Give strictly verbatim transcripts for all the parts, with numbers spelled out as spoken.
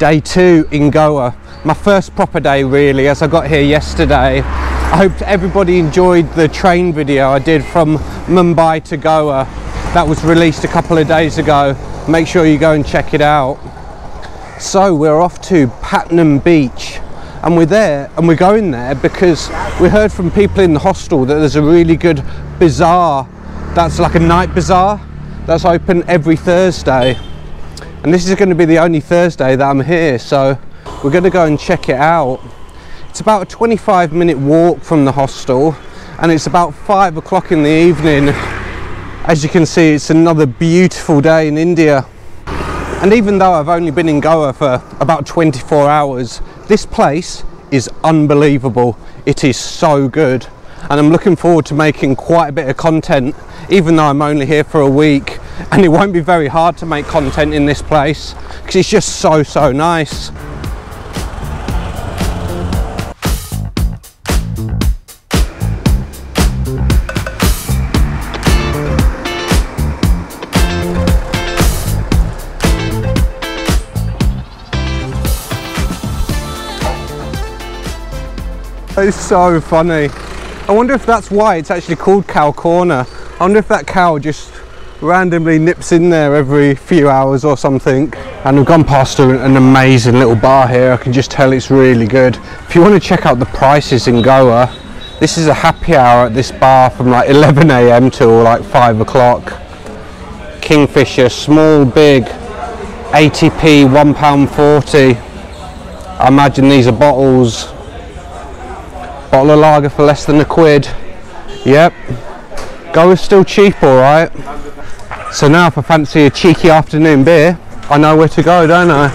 Day two in Goa. My first proper day really, as I got here yesterday. I hope everybody enjoyed the train video I did from Mumbai to Goa. That was released a couple of days ago. Make sure you go and check it out. So we're off to Patnem Beach, and we're there and we're going there because we heard from people in the hostel that there's a really good bazaar. That's like a night bazaar that's open every Thursday, and this is going to be the only Thursday that I'm here, so we're going to go and check it out. It's about a twenty-five minute walk from the hostel, and it's about five o'clock in the evening. As you can see, it's another beautiful day in India. And even though I've only been in Goa for about twenty-four hours, this place is unbelievable. It is so good, and I'm looking forward to making quite a bit of content, even though I'm only here for a week, and it won't be very hard to make content in this place because it's just so so nice. It's so funny. I wonder if that's why it's actually called Cow Corner. I wonder if that cow just randomly nips in there every few hours or something. And we've gone past a, an amazing little bar here. I can just tell it's really good. If you want to check out the prices in Goa, this is a happy hour at this bar from like eleven A M till like five o'clock. Kingfisher, small, big, eighty p, one pound forty. I imagine these are bottles. Bottle of lager for less than a quid. Yep, Goa's still cheap, all right. So now if I fancy a cheeky afternoon beer, I know where to go, don't I?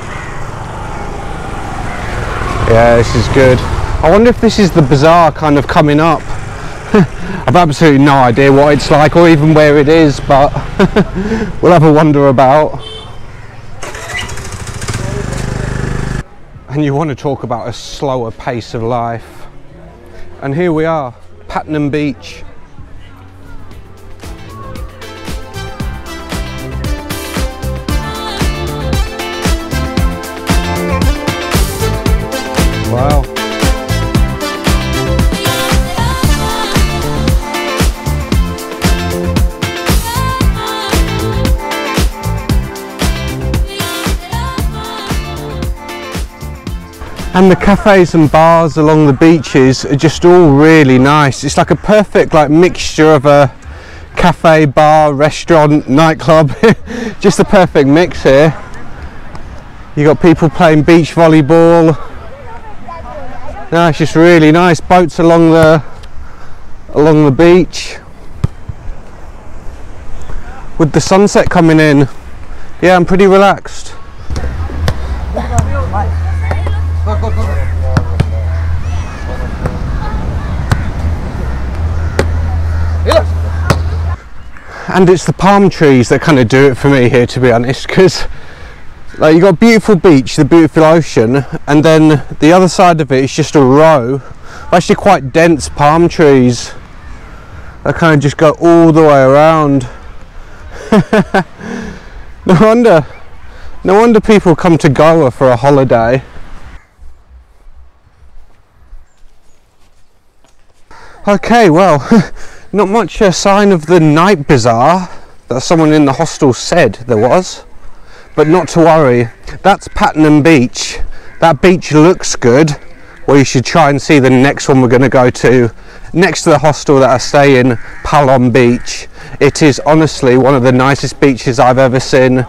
Yeah, this is good. I wonder if this is the bazaar kind of coming up. I've absolutely no idea what it's like or even where it is, but we'll have a wander about. And you want to talk about a slower pace of life. And here we are, Patnem Beach. Wow. And the cafes and bars along the beaches are just all really nice. It's like a perfect like mixture of a cafe, bar, restaurant, nightclub. Just the perfect mix here. You got people playing beach volleyball. No, it's just really nice. Boats along the along the beach. With the sunset coming in. Yeah, I'm pretty relaxed. And it's the palm trees that kind of do it for me here, to be honest, because like, you've got a beautiful beach, the beautiful ocean, and then the other side of it is just a row of actually quite dense palm trees that kind of just go all the way around. No wonder, no wonder people come to Goa for a holiday. Okay, well, not much a sign of the night bazaar that someone in the hostel said there was, but not to worry. That's Patnem Beach. That beach looks good. Well, you should try and see the next one we're going to go to, next to the hostel that I stay in, Palolem Beach. It is honestly one of the nicest beaches I've ever seen.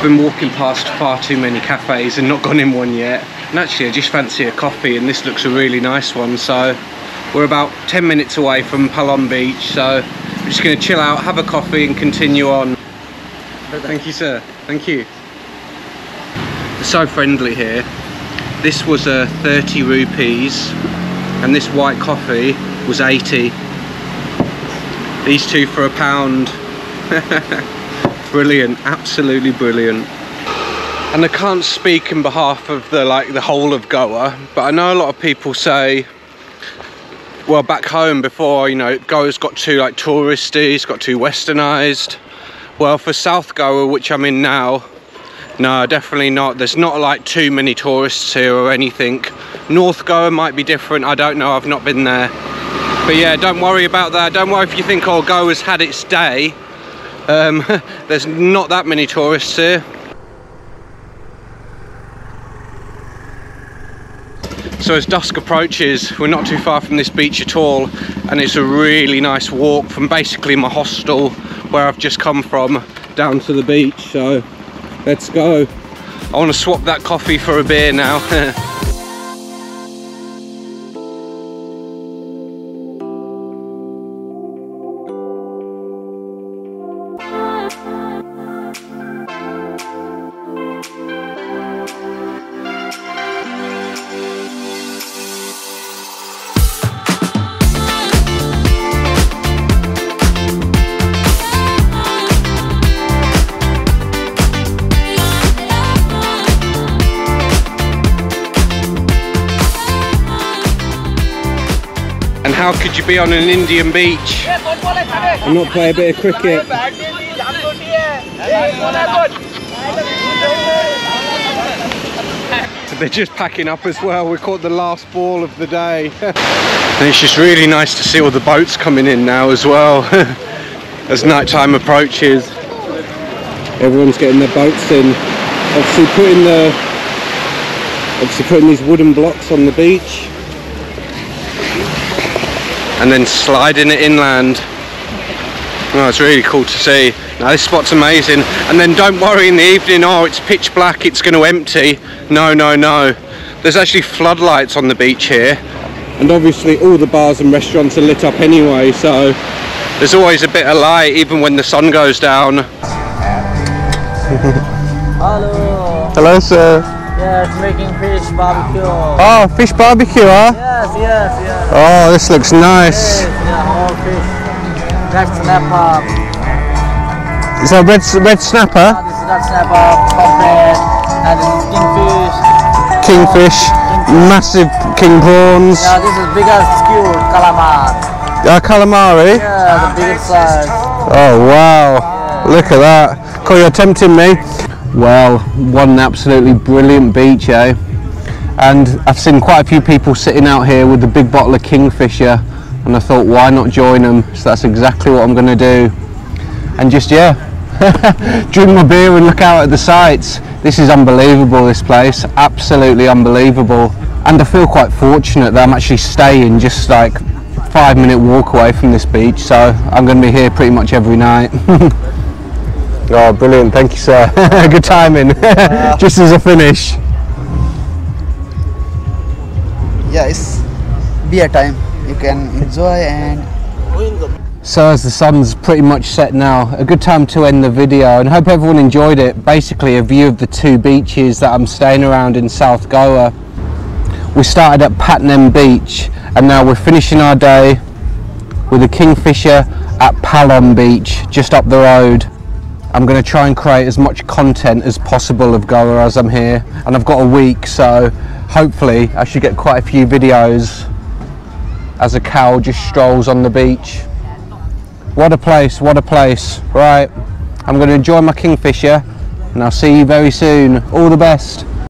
I've been walking past far too many cafes and not gone in one yet, and actually I just fancy a coffee, and this looks a really nice one. So we're about ten minutes away from Palolem Beach, so I'm just going to chill out, have a coffee and continue on. Thank you, sir. Thank you. They're so friendly here. This was a uh, thirty rupees, and this white coffee was eighty. These two for a pound. Brilliant, absolutely brilliant. And I can't speak on behalf of the like the whole of Goa, but I know a lot of people say well, back home before, you know, Goa's got too like touristy, it's got too westernized. Well, for South Goa, which I'm in now, no, definitely not. There's not like too many tourists here or anything. North Goa might be different, I don't know, I've not been there. But yeah, don't worry about that. Don't worry if you think, oh, Goa's had its day. Um, there's not that many tourists here. So as dusk approaches, we're not too far from this beach at all, and it's a really nice walk from basically my hostel where I've just come from down to the beach. So let's go. I want to swap that coffee for a beer now. How could you be on an Indian beach and not play a bit of cricket? So they're just packing up as well. We caught the last ball of the day. And it's just really nice to see all the boats coming in now as well. As nighttime approaches, everyone's getting their boats in. Obviously putting the, obviously putting these wooden blocks on the beach and then sliding it inland. Oh, it's really cool to see. Now this spot's amazing. And then don't worry in the evening, oh, it's pitch black, it's going to empty. No, no, no. There's actually floodlights on the beach here. And obviously all the bars and restaurants are lit up anyway, so there's always a bit of light even when the sun goes down. Hello. Hello, sir. Yes, making fish barbecue. Oh, fish barbecue, huh? Yes, yes, yes. Oh, this looks nice. Yes, yeah, whole fish. Red snapper. Is that red, red snapper? Yeah, this is red snapper, pomfret, and this is kingfish. Kingfish, kingfish. Massive king prawns. Yeah, this is biggest cute calamari. Uh, calamari? Yeah, the biggest size. Oh, wow. Yeah. Look at that. Cool, you're tempting me. Well, what an absolutely brilliant beach, eh? And I've seen quite a few people sitting out here with the big bottle of Kingfisher, and I thought, why not join them? So that's exactly what I'm going to do. And just, yeah, drink my beer and look out at the sights. This is unbelievable, this place. Absolutely unbelievable. And I feel quite fortunate that I'm actually staying just like five minute walk away from this beach. So I'm going to be here pretty much every night. Oh, brilliant, thank you, sir. Good timing. Uh, just as a finish. Yeah, it's beer time. You can enjoy and... So as the sun's pretty much set now, a good time to end the video, and hope everyone enjoyed it. Basically a view of the two beaches that I'm staying around in South Goa. We started at Patnem Beach, and now we're finishing our day with a Kingfisher at Palolem Beach, just up the road. I'm going to try and create as much content as possible of Goa as I'm here, and I've got a week, so hopefully I should get quite a few videos as a cow just strolls on the beach. What a place, what a place. Right, I'm going to enjoy my Kingfisher, and I'll see you very soon. All the best.